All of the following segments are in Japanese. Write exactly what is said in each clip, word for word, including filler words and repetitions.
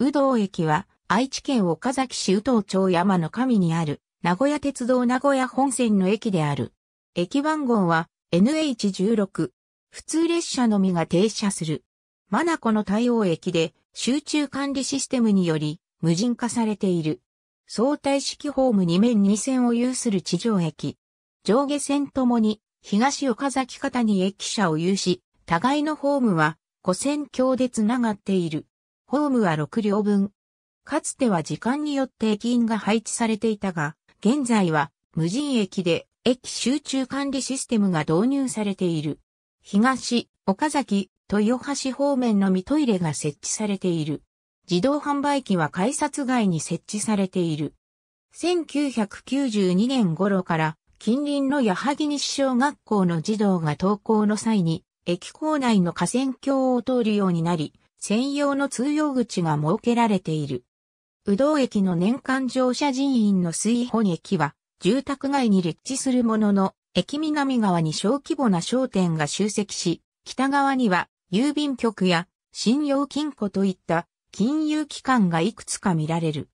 宇洞駅は愛知県岡崎市宇洞町山の上にある名古屋鉄道名古屋本線の駅である。駅番号は エヌエイチじゅうろく。普通列車のみが停車する。manacaの対応駅で集中管理システムにより無人化されている。相対式ホームに面に線を有する地上駅。上下線ともに東岡崎方に駅舎を有し、互いのホームは跨線橋でつながっている。ホームはろく両分。かつては時間によって駅員が配置されていたが、現在は無人駅で駅集中管理システムが導入されている。東岡崎、豊橋方面のみトイレが設置されている。自動販売機は改札外に設置されている。せんきゅうひゃくきゅうじゅうにねん頃から近隣の矢作西小学校の児童が登校の際に駅構内の跨線橋を通るようになり、専用の通用口が設けられている。宇洞駅の年間乗車人員の水本駅は住宅街に立地するものの、駅南側に小規模な商店が集積し、北側には郵便局や信用金庫といった金融機関がいくつか見られる。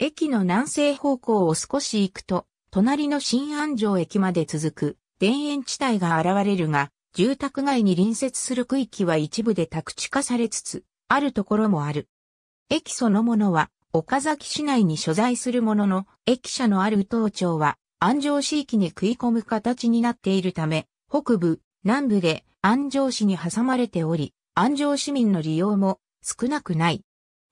駅の南西方向を少し行くと、隣の新安城駅まで続く田園地帯が現れるが、住宅街に隣接する区域は一部で宅地化されつつ、あるところもある。駅そのものは、岡崎市内に所在するものの、駅舎のある宇洞町は、安城市域に食い込む形になっているため、北部、南部で安城市に挟まれており、安城市民の利用も少なくない。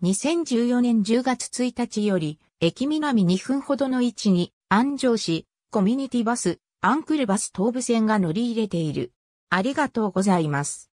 にせんじゅうよねんじゅうがつついたちより、駅南にふんほどの位置に、安城市、コミュニティバス、アンクルバス東武線が乗り入れている。ありがとうございます。